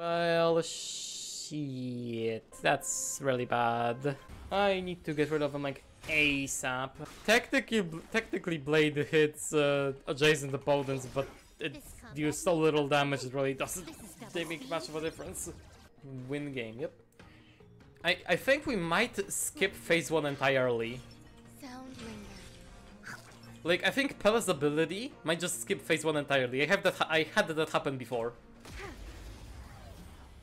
Well, shit. That's really bad. I need to get rid of him like ASAP. Technically Blade hits adjacent opponents, but it deals so little damage it really doesn't make much of a difference. Win game, yep. I think we might skip phase 1 entirely. Like, I think Pela's ability might just skip phase 1 entirely. I had that happen before.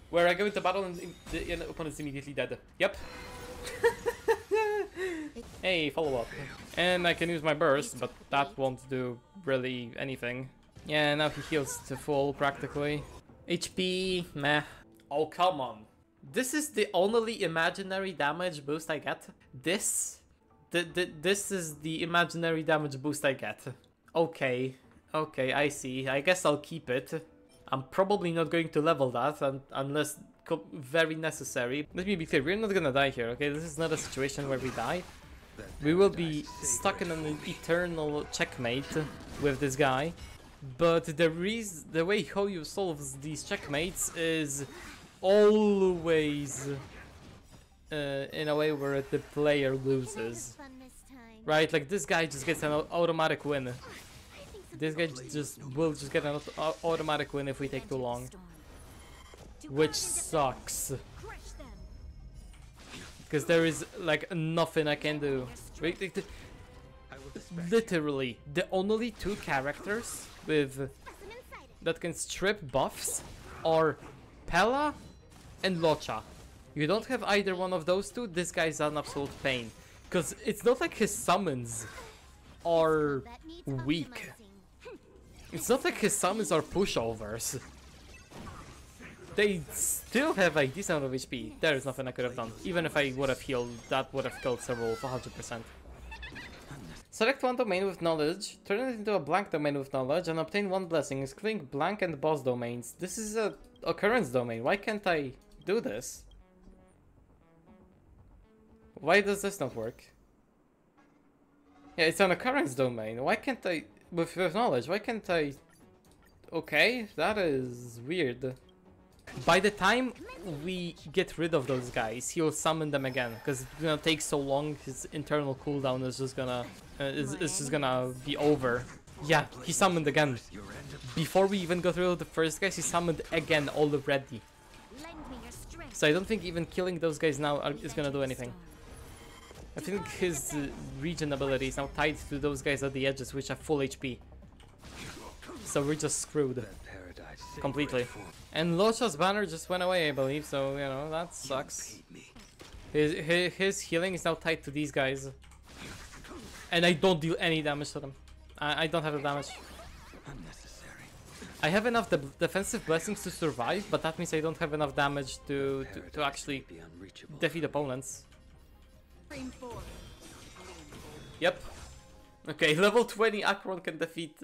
Where I go into battle and the opponent's immediately dead. Yep. Hey, follow up. And I can use my burst, but that won't do really anything. Yeah, now he heals to full practically. HP, meh. Oh, come on. This is the only imaginary damage boost I get. This is the imaginary damage boost I get. Okay. Okay, I see. I guess I'll keep it. I'm probably not going to level that unless very necessary. Let me be clear, we're not gonna die here, okay? This is not a situation where we die. We will be stuck in an eternal checkmate with this guy. But the way Hoyu solves these checkmates is always in a way where the player loses. Right, like this guy just gets an automatic win. This guy will just get an automatic win if we take too long. Which sucks. Because there is like nothing I can do. Literally, the only two characters with that can strip buffs are Pela and Luocha. You don't have either one of those two, this guy's an absolute pain. Because it's not like his summons are weak. It's not like his summons are pushovers. They still have a decent amount of HP. There is nothing I could have done. Even if I would have healed, that would have killed several 100%. Select one domain with knowledge, turn it into a blank domain with knowledge, and obtain one blessing, including blank and boss domains. This is a occurrence domain. Why can't I do this? Why does this not work? Yeah, it's an occurrence domain. Why can't I... With knowledge, why can't I... Okay, that is weird. By the time we get rid of those guys, he'll summon them again, because it's gonna take so long, his internal cooldown is just gonna... it's just gonna be over. Yeah, he summoned again. Before we even got rid of the first guys, he summoned again already. So I don't think even killing those guys now is gonna do anything. I think his region ability is now tied to those guys at the edges, which are full HP. So we're just screwed. Completely. And Luocha's banner just went away, I believe, so, you know, that sucks. His healing is now tied to these guys. And I don't deal any damage to them. I don't have the damage. I have enough defensive blessings to survive, but that means I don't have enough damage to actually defeat opponents. Yep. Okay, level 20 Acheron can defeat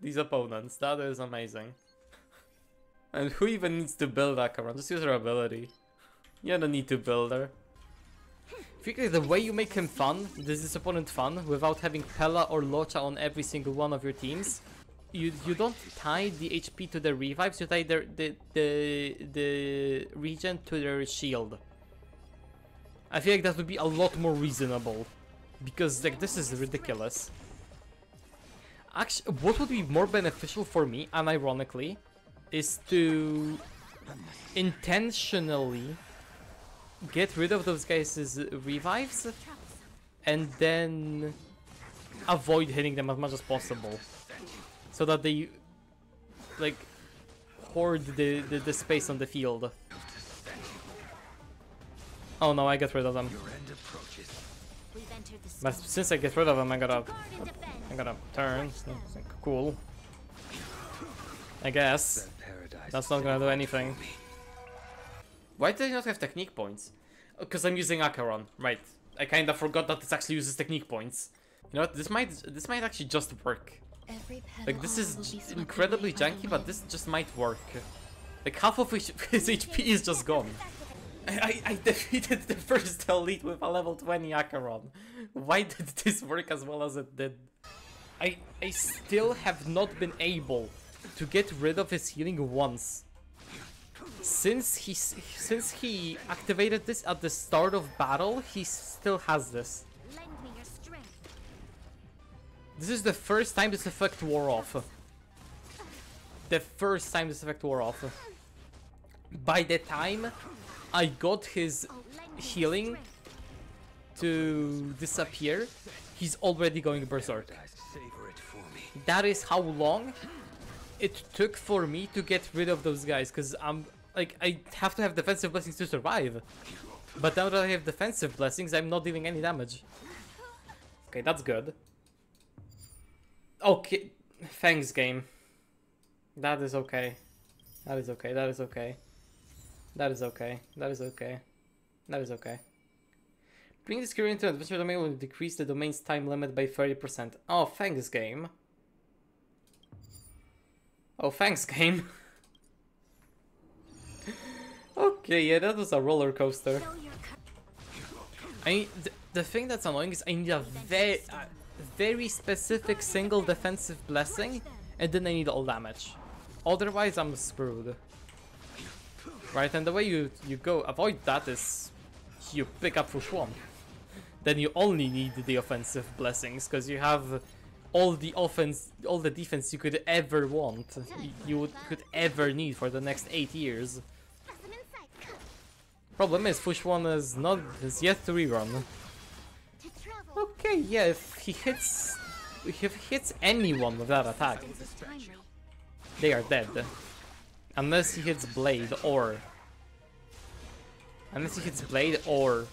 these opponents. That is amazing. And who even needs to build Acheron? Just use her ability. You don't need to build her. Frankly, the way you make him fun, this opponent fun, without having Pela or Luocha on every single one of your teams, you don't tie the HP to the revives, you tie the regen to their shield. I feel like that would be a lot more reasonable, because like this is ridiculous. Actually, what would be more beneficial for me, unironically, is to intentionally get rid of those guys' revives and then avoid hitting them as much as possible, so that they like hoard the space on the field. Oh no, I get rid of them. But since I get rid of them, I gotta turn. So cool. I guess. That's not gonna do anything. Why do they not have technique points? Because I'm using Acheron, right? I kinda forgot that this actually uses technique points. You know what? This might actually just work. Like this is incredibly junky, but this just might work. Like half of his HP is just gone. I defeated the first elite with a level 20 Acheron. Why did this work as well as it did? I still have not been able to get rid of his healing once. Since he activated this at the start of battle, he still has this. Lend me your strength. This is the first time this effect wore off. The first time this effect wore off. By the time I got his healing to disappear, he's already going berserk. That is how long it took for me to get rid of those guys, because I'm like, I have to have defensive blessings to survive. But now that I have defensive blessings, I'm not dealing any damage. Okay, that's good. Okay, thanks, game. That is okay. That is okay. That is okay. That is okay. That is okay. That is okay. Bring this career into adventure domain will decrease the domain's time limit by 30%. Oh, thanks, game. Oh, thanks, game. Okay, yeah, that was a roller coaster. The thing that's annoying is I need a very specific single defensive blessing, and then I need all damage. Otherwise, I'm screwed. Right, and the way you go avoid that is you pick up Fu Xuan. Then you only need the offensive blessings, because you have all the offense, all the defense you could ever want, you could ever need for the next 8 years. Problem is, Fu Xuan is yet to rerun. Okay, yeah, if he hits anyone with that attack, they are dead. Unless he hits Blade or... Unless he hits Blade or...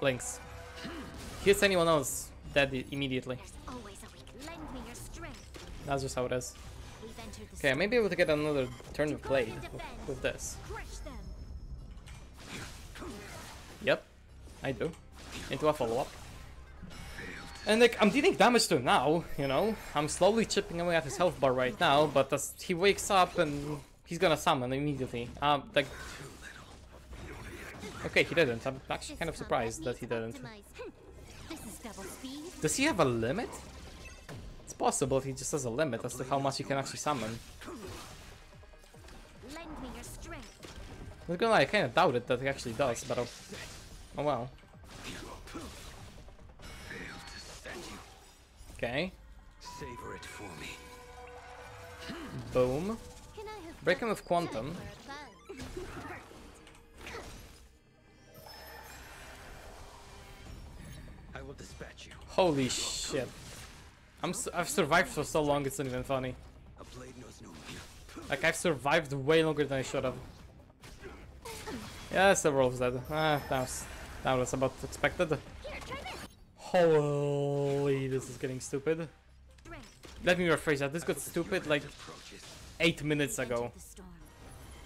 Lynx. Hits anyone else, dead immediately. That's just how it is. Okay, I may be able to get another turn of Blade with this. Yep, I do. Into a follow-up. And like, I'm dealing damage to him now, you know? I'm slowly chipping away at his health bar right now, but as he wakes up and he's gonna summon immediately. Like... Okay, he didn't. I'm actually kind of surprised that he didn't. Does he have a limit? It's possible if he just has a limit as to how much he can actually summon. I'm gonna lie, I kinda doubt it that he actually does, but oh well. Okay. Savor it for me. Boom. Break him with Quantum. I will dispatch you. Holy shit! I've survived for so long. It's not even funny. Like, I've survived way longer than I should have. Yes, the wolf's dead. Ah, that was about expected. Holy, this is getting stupid. Let me rephrase that. This got stupid like 8 minutes ago.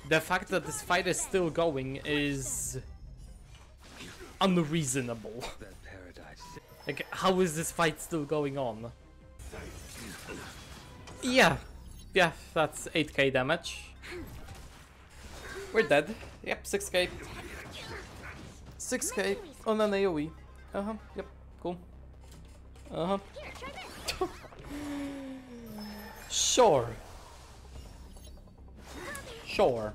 The fact that this fight is still going is unreasonable. Like, how is this fight still going on? Yeah. Yeah, that's 8k damage. We're dead. Yep, 6k. 6k on an AoE. Uh-huh, yep. Cool. Uh-huh. Sure. Sure.